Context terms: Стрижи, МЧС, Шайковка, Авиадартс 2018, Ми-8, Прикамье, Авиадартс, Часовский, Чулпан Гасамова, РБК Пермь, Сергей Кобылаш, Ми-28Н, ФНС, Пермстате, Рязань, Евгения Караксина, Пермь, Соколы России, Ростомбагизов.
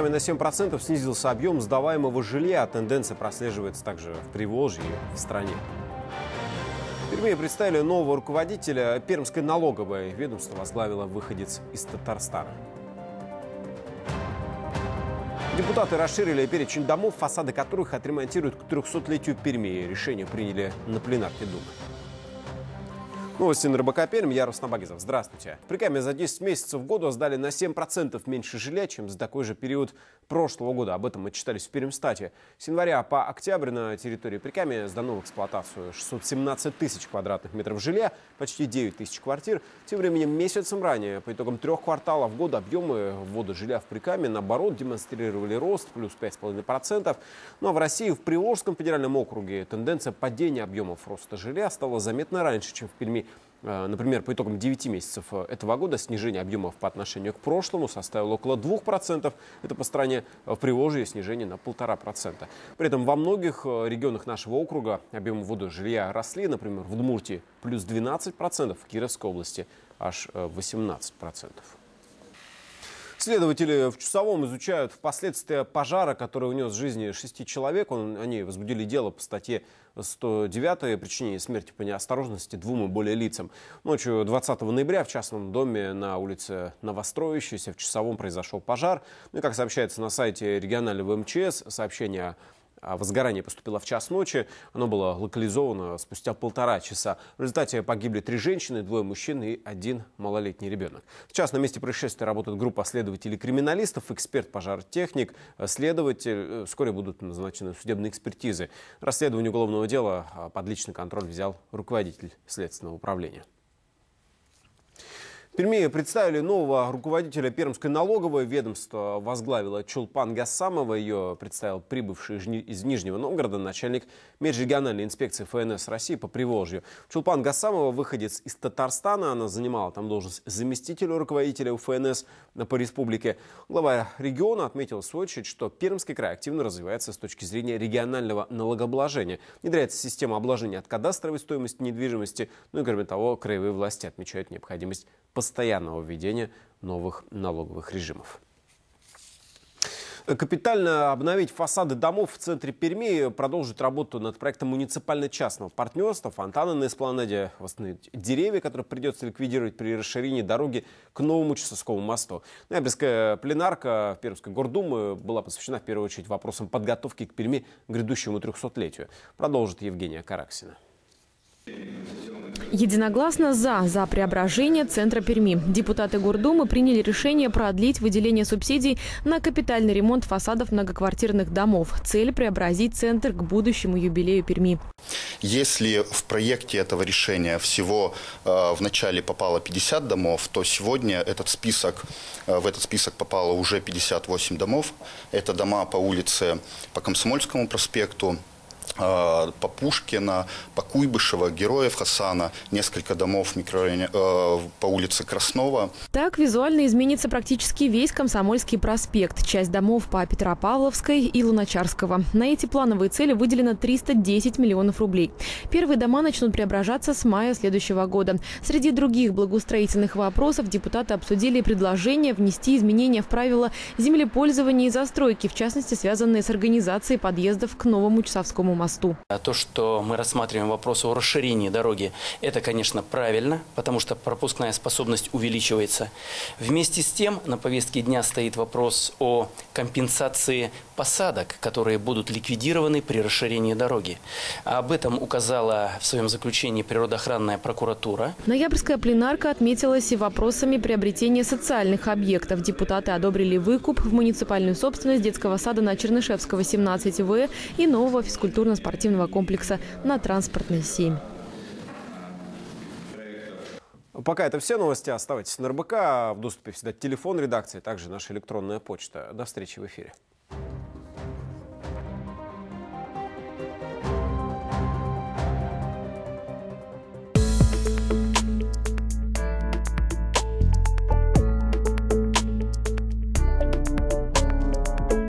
рудниками на 7% снизился объем сдаваемого жилья. Тенденция прослеживается также в Приволжье и в стране. В Перми представили нового руководителя пермской налоговой. Ведомство возглавило выходец из Татарстана. Депутаты расширили перечень домов, фасады которых отремонтируют к 300-летию Перми. Решение приняли на пленарке Думы. Новости на РБК Пермь. Я Ростомбагизов. Здравствуйте. В Прикамье за 10 месяцев года сдали на 7% меньше жилья, чем за такой же период прошлого года. Об этом мы отчитались в Пермстате. С января по октябрь на территории Прикамья сдано в эксплуатацию 617 тысяч квадратных метров жилья, почти 9 тысяч квартир. Тем временем месяцем ранее, по итогам 3 кварталов года, объемы ввода жилья в Прикамье, наоборот, демонстрировали рост, плюс 5,5%. Ну а в России, в Приволжском федеральном округе, тенденция падения объемов роста жилья стала заметно раньше, чем в Перми. Например, по итогам 9 месяцев этого года снижение объемов по отношению к прошлому составило около 2%. Это по стране. В Приволжье снижение на 1,5%. При этом во многих регионах нашего округа объемы ввода жилья росли. Например, в Удмуртии плюс 12%, в Кировской области аж 18%. Следователи в Часовом изучают последствия пожара, который унес жизни 6 человек. Они возбудили дело по статье 109 о причинении смерти по неосторожности 2 и более лицам. Ночью 20 ноября в частном доме на улице Новостроящейся в Часовом произошел пожар. Ну и, как сообщается на сайте регионального МЧС, сообщение о возгорании поступило в час ночи. Оно было локализовано спустя 1,5 часа. В результате погибли 3 женщины, 2 мужчин и 1 малолетний ребенок. Сейчас на месте происшествия работает группа следователей-криминалистов, эксперт-пожаротехник, следователь. Вскоре будут назначены судебные экспертизы. Расследование уголовного дела под личный контроль взял руководитель следственного управления. В Перми представили нового руководителя пермской налоговой. Ведомство возглавила Чулпан Гасамова. Ее представил прибывший из Нижнего Новгорода начальник межрегиональной инспекции ФНС России по Приволжью. Чулпан Гасамова выходец из Татарстана. Она занимала там должность заместителя руководителя ФНС по республике. Глава региона отметил в свою очередь, что Пермский край активно развивается с точки зрения регионального налогообложения. Внедряется система обложения от кадастровой стоимости недвижимости. Ну и кроме того, краевые власти отмечают необходимость постоянного введения новых налоговых режимов. Капитально обновить фасады домов в центре Перми продолжит работу над проектом муниципально-частного партнерства. Фонтаны на эспланаде, восстановить деревья, которые придется ликвидировать при расширении дороги к новому Часовскому мосту. Ноябрьская пленарка Пермской гордумы была посвящена в первую очередь вопросам подготовки к Перми к грядущему 300-летию. Продолжит Евгения Караксина. Единогласно за преображение центра Перми. Депутаты Гордумы приняли решение продлить выделение субсидий на капитальный ремонт фасадов многоквартирных домов. Цель – преобразить центр к будущему юбилею Перми. Если в проекте этого решения всего в начале попало 50 домов, то сегодня в этот список попало уже 58 домов. Это дома по улице, по Комсомольскому проспекту, по Пушкина, по Куйбышева, Героев Хасана, несколько домов в микрорайоне по улице Краснова. Так визуально изменится практически весь Комсомольский проспект, часть домов по Петропавловской и Луначарского. На эти плановые цели выделено 310 миллионов рублей. Первые дома начнут преображаться с мая следующего года. Среди других благоустроительных вопросов депутаты обсудили предложение внести изменения в правила землепользования и застройки, в частности, связанные с организацией подъездов к новому Часовскому мосту. То, что мы рассматриваем вопрос о расширении дороги, это, конечно, правильно, потому что пропускная способность увеличивается. Вместе с тем на повестке дня стоит вопрос о компенсации посадок, которые будут ликвидированы при расширении дороги. Об этом указала в своем заключении природоохранная прокуратура. Ноябрьская пленарка отметилась и вопросами приобретения социальных объектов. Депутаты одобрили выкуп в муниципальную собственность детского сада на Чернышевского 17В и нового физкультурно-спортивного комплекса на Транспортной 7. Пока это все новости. Оставайтесь на РБК. В доступе всегда телефон редакции, также наша электронная почта. До встречи в эфире.